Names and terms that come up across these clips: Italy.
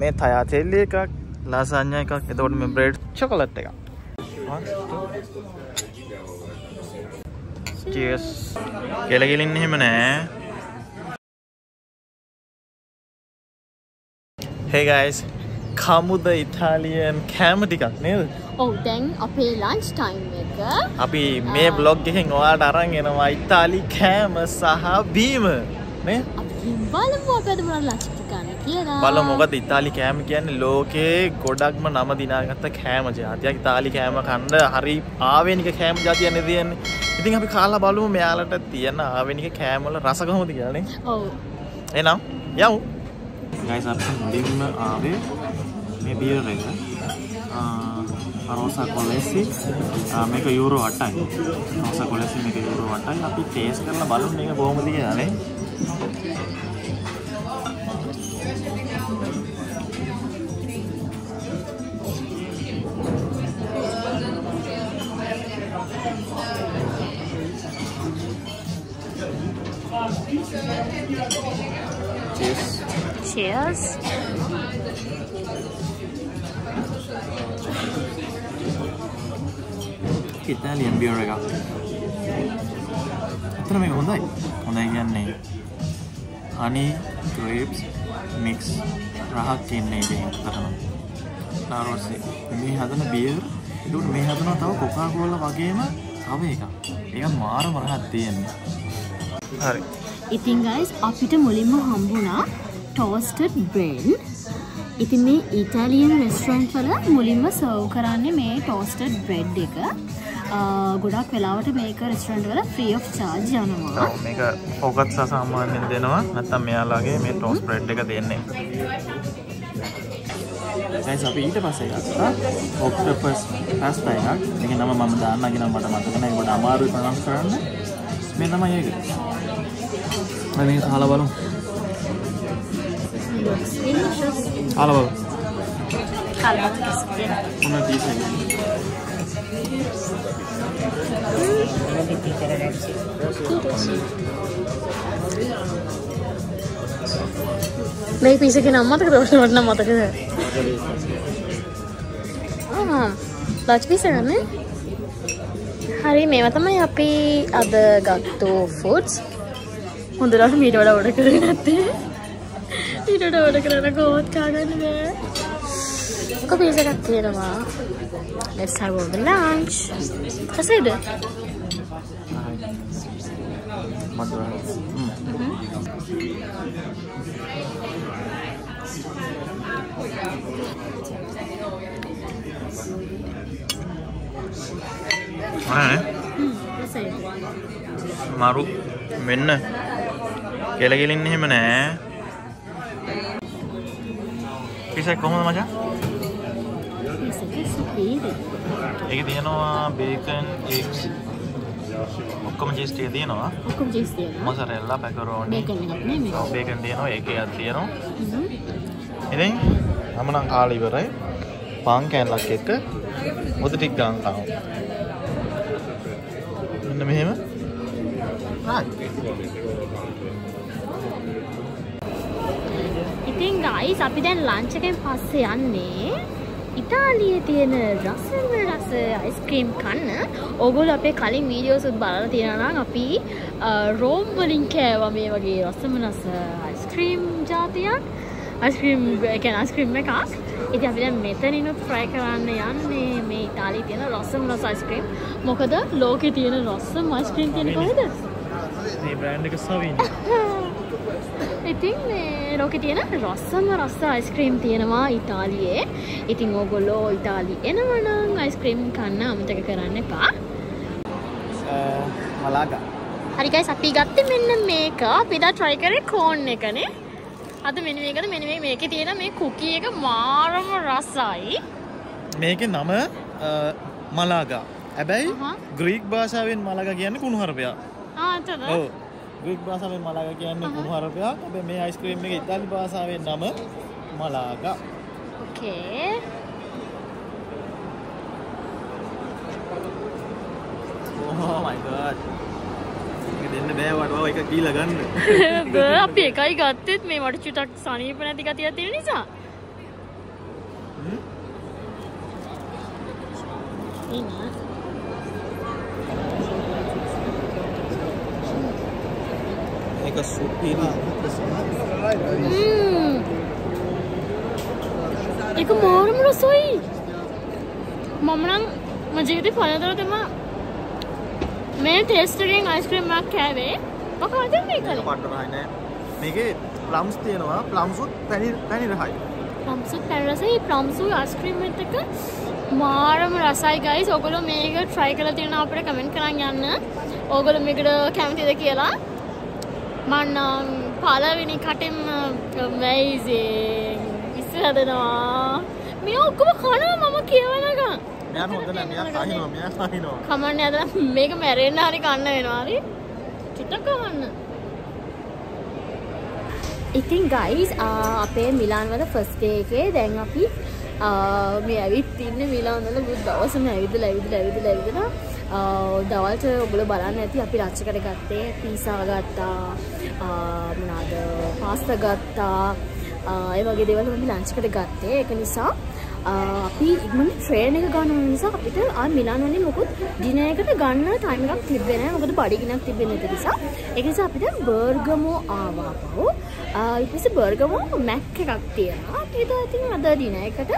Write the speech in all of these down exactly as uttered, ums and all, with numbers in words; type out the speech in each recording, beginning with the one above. मैं थाया थेली का लासान्या का दौड़ में ब्रेड चॉकलेट का चीज़ केले केले नहीं मने Hey guys, kamu the Italian camera tika ned? Oh, then api lunch time එක. අපි මේ vlog එකෙන් ඔයාලට අරන් එනවා Italy camera සහ බීම නේ? අපි බලමු අපි අද මොන lunch එක ගන්න කියලා. බලමු මොකද Italy camera කියන්නේ ලෝකේ ගොඩක්ම නම දිනාගත්ත camera ජාතියක්. Italy camera කන්න හරි ආවේනික camera ජාතියක් නේද කියන්නේ. ඉතින් අපි කාලා බලමු මෙයාලට තියෙන ආවේනික camera වල රස කොහොමද කියලා නේ? ඔව්. එහෙනම් යමු. Guys, අපි දෙන්න ආවේ මේ බියර් එක. අ රෝසා කොලෙසි මේක යුරෝ අටයි. රෝසා කොලෙසි මේක යුරෝ අටයි. අපි ටේස්ට් කරලා බලමු මේක කොහොමද කියලා නේ. Cheers. Cheers. Italian beer එක. අතන මේක හොඳයි. හොඳයි කියන්නේ honey, grapes, mix රහක් තියෙන ඉතින් අතන. නාරෝසේ මේ හදන beer. ඒකට මේ හදනවා තව Coca Cola වගේම තව එකක්. ඒක මාරම රහක් තියෙනවා. හරි. ඉතින් guys අපිට මුලින්ම හම්බුණා toasted bread. ඉතින් මේ Italian restaurant වල මුලින්ම serve කරන්නේ මේ toasted bread එක. ගොඩක් වෙලාවට මේක restaurant වල free of charge යනවා. ඔව් මේක ඔකත් සාමාන්‍යයෙන් දෙනවා. නැත්තම් මෙයාලාගේ මේ toast bread එක දෙන්නේ. guys අපි ඊට පස්සේ ගත්තා octopus pasta එකක්. මේක නම මම දාන්න කියලා මට මතක නැහැ. ඒකට අමාරුයි pronounce කරන්න. මේ තමයි ඒක. I mean, hello, hello. Hello. Make me second. I'm not going to I'm not going Ah, large piece, right? Hari, me, what am I happy? Other gatto foods. I don't know if I'm going to do it. I don't know if I'm going to do it. Let's have all the lunch. That's it. That's it. Maru, minna. केले केले नहीं मैंने किसे कौन सा मजा? एक दिन ना बेकन एक्स मुक्कम चीज़ दिए दिए ना मुक्कम चीज़ दिए मसारेला पेकरोनी बेकन दिए ना एक ही आती है ना इधर हम ना खाली बराए पांग कैन लग के कर उधर ठीक गांग काहो इन्हें में है ඉතින් guys අපි දැන් ලන්ච් එකෙන් පස්සේ යන්නේ ඉතාලියේ තියෙන රසම රස අයිස්ක්‍රීම් කන්න. ඕගොල්ලෝ අපේ කලින් වීඩියෝස් උත් බලලා තියෙනවා නම් අපි රෝම් වලින් කෑවා මේ වගේ රසම රස අයිස්ක්‍රීම් જાතියක්. අයිස්ක්‍රීම් කියන්නේ අයිස්ක්‍රීම් එකක්. ඉතින් අපි දැන් මෙතනිනුත් try කරන්න යන්නේ මේ ඉතාලියේ තියෙන රසම රස අයිස්ක්‍රීම්. මොකද ලෝකේ තියෙන රසම අයිස්ක්‍රීම් කියන්නේ කොහෙද? මේ බ්‍රෑන්ඩ් එක සවින්නේ. ඉතින් මේ ලෝකේ තියෙන රසම රස අයිස්ක්‍රීම් තියෙනවා ඉතාලියේ. ඉතින් ඕගොල්ලෝ ඉතාලි එනවනම් අයිස්ක්‍රීම් කන්න අමතක කරන්න එපා. මලාගා. හරි guys අපි ගත්තේ මෙන්න මේක. අපි දා try කරේ corn එකනේ. අද මෙනු එකට මෙනු මේ මේකේ තියෙන මේ cookie එක මාරම රසයි. මේකේ නම මලාගා. හැබැයි ග්‍රීක භාෂාවෙන් මලාගා කියන්නේ කුණුහරුපයා. Oh, Greek basa mein malaga kya ne kumharapya? Abey me ice cream mein Italian basa mein nama malaga. Okay. Oh my God. දෙන්න බෑ වට ඔය එක කීලා ගන්න. බෑ අපි එකයි ගත්තෙත් මේ මට චුට්ටක් සනීප නැති ගතියක් තියෙන නිසා. ඉන්න එක සුපිරි ඒක මෝරම රසයි. මම නම් මම ජීවිතේ පළවෙනිදර තමයි මේ ටේස්ටින් අයිස්ක්‍රීම් එකක් කෑවේ. මොකද මේකේ කට්ට රහයි නෑ. මේකේ ප්ලම්ස් තියෙනවා. ප්ලම්ස් උත් පැණි පැණි රහයි. ප්ලම්ස් උත් පැණි රසයි. ප්ලම්ස් උත් අයිස්ක්‍රීම් එකක මාරම රසයි guys. ඔයගොල්ලෝ මේක try කරලා තියෙනවා අපිට comment කරන් යන්න. ඔයගොල්ලෝ මේකට කැමතිද කියලා. මම පළවෙනි කටෙන් amazing. විශ්වාසදනවා. මේ ඔක්කොම කනවා මම කියවනවා. I am going to come on, make a marriage. I think, guys, uh, Milan was the first day. Then, we uh, Milan was awesome. I would like the altar of Bulabaranati, Pirachakate, Pisa Gata, Pasta Gata, I will give them lunch. Can අපි ඉක්මනට train එක ගන්න ඕන නිසා අපිට ආ මිලාන් වලින් මොකොත් dinner එකට ගන්න ටයිම් එකක් තිබ්බේ නැහැ. මොකද බඩ ගින්නක් තිබෙන්නේ නැති නිසා. ඒක නිසා අපිට බර්ගමෝ ආවා පහු. ඊට පස්සේ බර්ගමෝ මැක් එකක් තියෙනවා. ඊට අතින් අද ඩිනර් එකට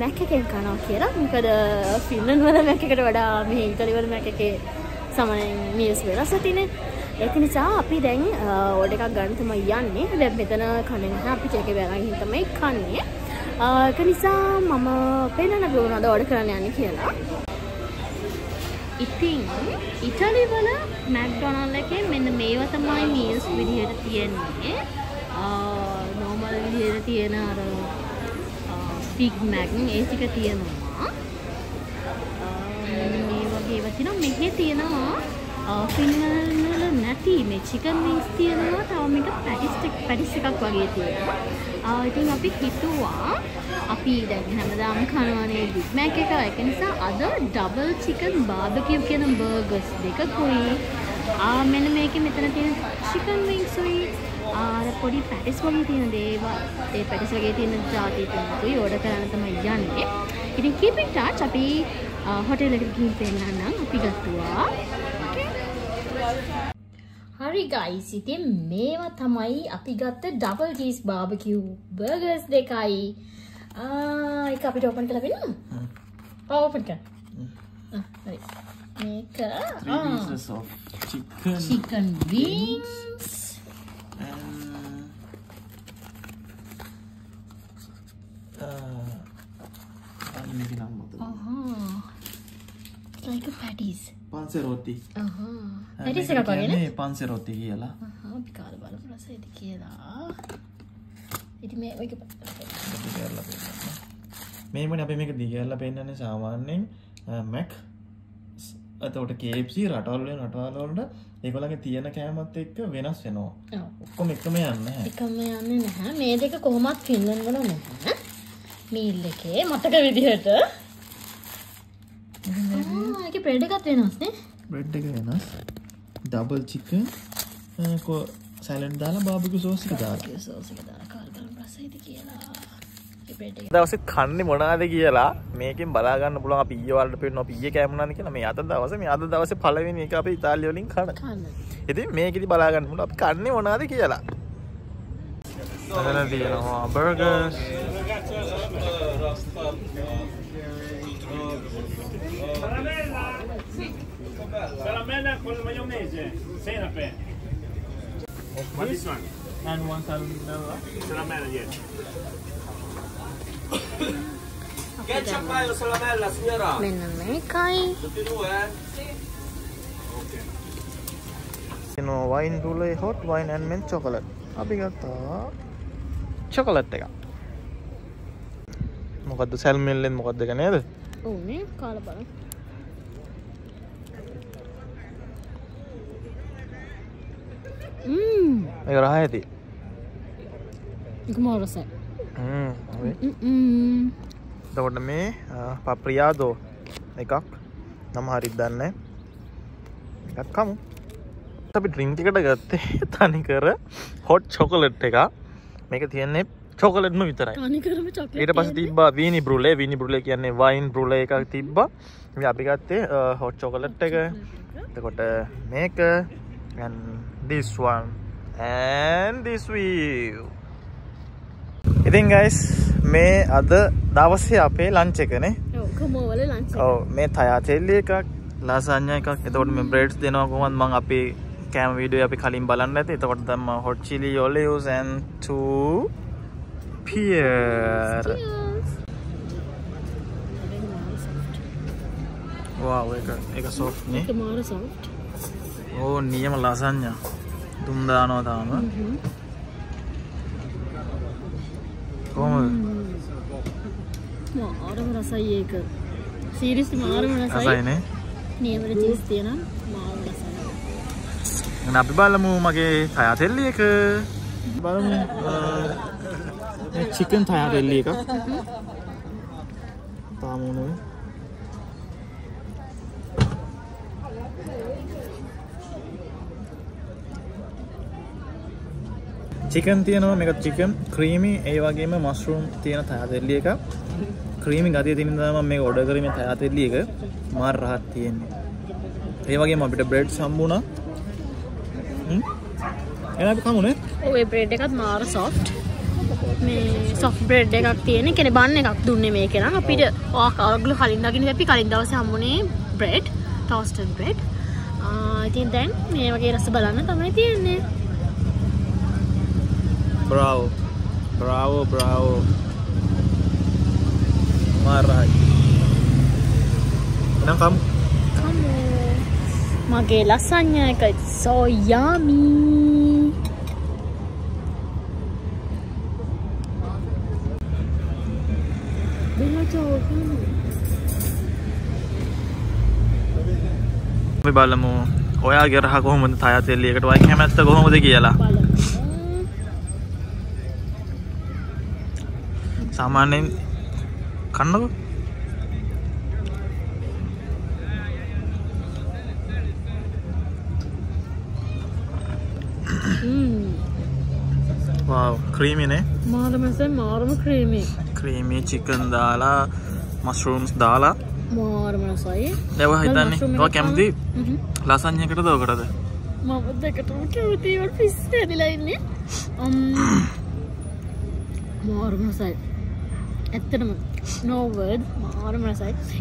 මැක් එකෙන් කනවා කියලා. මොකද ෆින්ලන්ඩ් වල මැක් එකට වඩා මේ ඉතාලි වල මැක් එකේ සමානයි මීල්ස් වෙනස තියෙන්නේ. ඒක නිසා අපි දැන් ඕඩර් එකක් ගන්න තමයි යන්නේ. දැන් මෙතන කන්නේ නැහැ. අපි චෙක් එක බැලන් තමයි කන්නේ. Uh, Kanisa, Mama, Penana Bruna, the order Karanian Kela. Eating Italy, McDonald's, like him in the May with my meals with here at the end. Normal here at the end are Big Mac, Asica Tiana. May was in a Mehe Tiana, a final natty, make chicken wings Tiana, or make a patty stick of Pagati. I think අපි හිතුවා අපි දැන් හැමදාම කනවනේ Big Mac එක. ඒක නිසා අද double chicken barbecue කියන බර්ගර්ස් දෙකකුයි ආ මෙන්න මේකේ මෙතන තියෙන චිකන් වින්ග්ස් උයි ආර පොඩි පැටිස් වගේ තියෙන දේවල් ඒ පැටිස් වගේ තියෙන ජාති තුනකුයි ඕඩර් කරන්න තමයි යන්නේ. ඉතින් keep in touch අපි හොටෙල් එකට ගිහින් පෙන්නන්න අපි ගත්තා. Hurry guys, ඉතින් මේවා තමයි අපි ගත්ත double cheese barbecue burgers දෙකයි. ආ එක අපිට open කරලා බලන්න. ඔව් open කර. ආ හරි. මේක ආ pieces of chicken chicken wings. ආ මේක නම් මොකද? අහා. Like a patties. Panzerotti. Aha. Patties එකක් වගේ නේද? මේ panzerotti කියලා. අහහ අපි කාලා බලමු රසයද කියලා. ඉතින් මේ මේක දිගහැරලා පෙන්නන්න. මේ මොනේ අපි මේක දිගහැරලා පෙන්නන්නේ සාමාන්‍යයෙන් Mac එතකොට K F C රටවල් වල රටවල් වලට ඒගොල්ලන්ගේ තියෙන කෑමත් එක්ක වෙනස් වෙනවා. ඔක්කොම එකම යන්නේ නැහැ. එකම යන්නේ නැහැ. මේ දෙක කොහොමවත් ෆින්ලන්ඩ් වල නැහැ. මීල් එකේ මතක විදිහට bread එකත් වෙනස් නේ. bread එක වෙනස්. double chicken කෝ salad දාලා barbecue sauce එක දාලා. barbecue sauce එක දාලා කාල්ගම් රසයිද කියලා. මේ bread එක. දවසේ කන්නේ මොනවද කියලා මේකෙන් බලා ගන්න පුළුවන් අපි ඊයේ වලට පෙන්නන අපි ඊයේ කෑම මොනවද කියලා. මේ අද දවසේ මේ අද දවසේ පළවෙනි එක අපි ඉතාලිය වලින් කන. කන. ඉතින් මේකෙදි බලා ගන්න පුළුවන් අපි කන්නේ මොනවද කියලා. මෙතන තියෙනවා burgers. Salamella con mayonnaise, senape. What is one? And one salamella. Salamella, yes. Ketchup mayo salamella, signora. Menamekai. Tutti due, eh? Sì. Ok. You know, wine brulee, hot wine and mint chocolate. Abigata. Chocolate tega. Mokadda salmon and mokadda ganeda. Oh, ne kala bala. Mmm. You're right. You're more set. Mmm. Mmm. The one me, papriado, a cock, Namari done. That come. අපි drink එකට ගත්තේ තනිකර hot chocolate එකක්. මේක තියන්නේ චොකලට්ම විතරයි. තනිකරම chocolate. ඊට පස්සේ තිබ්බා වීනි බ්‍රුලේ. වීනි බ්‍රුලේ කියන්නේ වයින් බ්‍රුලේ එකක් තිබ්බා. ඉතින් අපි ගත්තේ හොට් චොකලට් එක. එතකොට මේක and this one and this view. ඉතින් guys මේ අද දවසේ අපේ ලන්ච් එකනේ. ඔව් කොමෝ වල ලන්ච් එක. ඔව් මේ තයාතෙල්ලි එකක් ලාසාඤ්ඤා එකක්. එතකොට මේ බ්‍රෙඩ්ස් දෙනවා කොහොමද මම අපේ කැම වීඩියෝ අපි කලින් බලන්න ඇති. එතකොට දැන් මම hot chili olives and two pear. Wow, ඒක ඒක soft නේ. ඒක මාර soft. ඕ නියම ලාසාඤ්ඤා. දුම් දානවා තාම. කොහොමද මා ආරම රසයි එක සීරියස්ලි මා ආරම රසයි රසයිනේ නියමර චීස් තියන මා රසයි න අපි බලමු මගේ තයාතෙල්ලි එක බලමු මේ චිකන් තයාතෙල්ලි එක තාමෝනේ Chicken තියෙනවා මේක chicken creamy ඒ වගේම mushroom තියෙන තයාතෙල්ලි එක creamy ගතිය තියෙන නිසා මම මේක order කරේ මේ තයාතෙල්ලි එක මාර රහක් තියෙනවා ඒ වගේම අපිට bread හම්බුණා හ්ම් එහෙනම් අපි කමුනේ ඔය bread එකත් මාර soft මේ soft bread එකක් තියෙන කෙනේ bun එකක් දුන්නේ මේක නම් අපිට ඔයගොල්ලෝ කලින් දකින්න අපි කලින් දවසේ හම්බුනේ bread toasted bread ඉතින් දැන් මේ වගේ රස බලන්න තමයි තියෙන්නේ Bravo, bravo, bravo. Maray. Nang kamu? Kamu. Magay lasagna ka. It's so yummy. Bila choco. May bala mo. Oya agar ako humunta tayo at liya katwai kaya matag ako humunta kiyala. सामान्य खाना को wow creamy ने मार में से मार में creamy creamy chicken डाला मशरूम्स डाला मार में सही ये वो है इतने वो क्या मुझे लासान ये कर दो कर दे माँ बता कर दो क्या होती है और फिश है दिलाई ने मार में सही No word.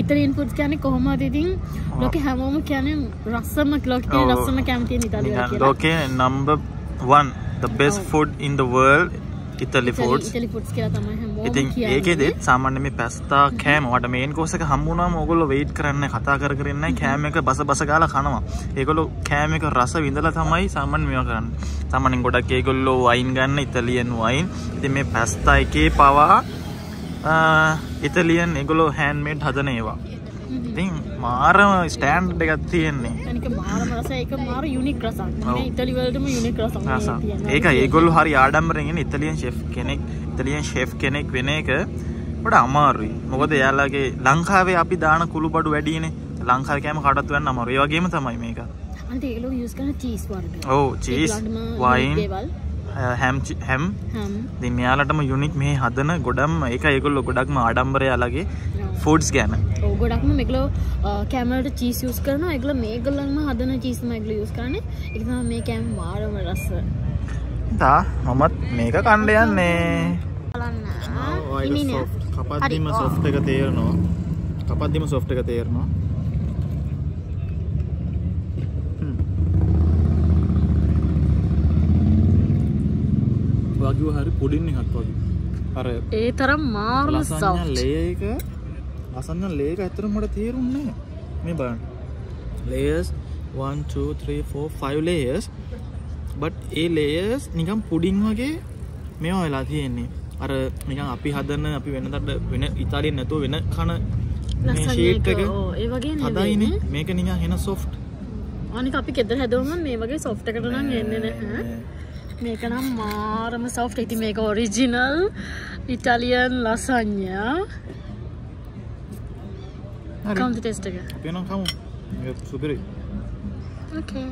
Italian foods can come out eating. Look at how much can Russam a clock, Russam a campaign in Italy. Okay, number one, the best food in the world, Italy foods. Italy foods can come out. I think एक दिन सामान्य में pasta, ham और main course का हमूना में वो लोग वेट करने खाता कर करने नहीं ham में का बस बस गाला खाना में एक लोग ham में का रसा विंदला था हमारी सामान्य में करने सामान्य कोटा के एक लोग wine करने Italian wine इसमें pasta के पावा Italian egolo handmade හදන ඒවා. ඉතින් මාරම ස්ටෑන්ඩඩ් එකක් තියෙන්නේ. අනික මාරම රස ඒක මාර යුනික් රසක්. මේ ඉතාලි වලටම යුනික් රසක් තියෙනවා. ඒක ඒගොල්ලෝ හරි ආඩම්බරෙන් ඉන්නේ ඉතාලියන් chef කෙනෙක්, ඉතාලියන් chef කෙනෙක් වෙන එක වඩා අමාරුයි. මොකද එයාලගේ ලංකාවේ අපි දාන කුළුබඩු වැඩිනේ. ලංකාවේ කෑම කාටවත් වෙන්න අමාරුයි. ඒ වගේම තමයි මේක. අන්ට ඒගොල්ලෝ යූස් කරන cheese වර්ග. ඔව් cheese, wine හැම් හැම් ඉතින් මෙයාලටම යුනික් මේ හදන ගොඩම ඒක ඒගොල්ලෝ ගොඩක්ම ආඩම්බරයලාගේ ෆුඩ්ස් ගැන. ඔව් ගොඩක්ම මේගොල්ලෝ කෑම වලට චීස් යූස් කරනවා. ඒගොල්ලෝ මේගොල්ලන්ම හදන චීස් තමයි ඒගොල්ලෝ යූස් කරන්නේ. ඒක තමයි මේ කෑම මාරම රස. තා මමත් මේක කන්න යන්නේ. බලන්න. ඉමිනේ. කපද්දිම සොෆ්ට් එක තේරෙනවා. කපද්දිම සොෆ්ට් එක තේරෙනවා. වගේ හරි පොඩින් එකක් වගේ. අර ඒ තරම් මාර්ම සවුත් ලේ එක අසන්න ලේ එක ඇත්තටම මට තේරුන්නේ නැහැ. මේ බලන්න. layers one two three four five layers. but ඒ layers නිකන් පුඩින් වගේ මේවා වෙලා තියෙන්නේ. අර නිකන් අපි හදන අපි වෙනතට වෙන ඉතාලියෙන් නැතුව වෙන කන මේ ෂීට් එක. ඔව් ඒ වගේ නේ. හදයිනේ. මේක නිකන් හෙන soft. අනික අපි ගෙදර හැදුවම මේ වගේ soft එකට නම් එන්නේ නැහැ. මේක නම් මාරම soft ඉතින් මේක original Italian lasagna. Come to taste again. අපි නම් කමු. මේක සුපිරි. Okay.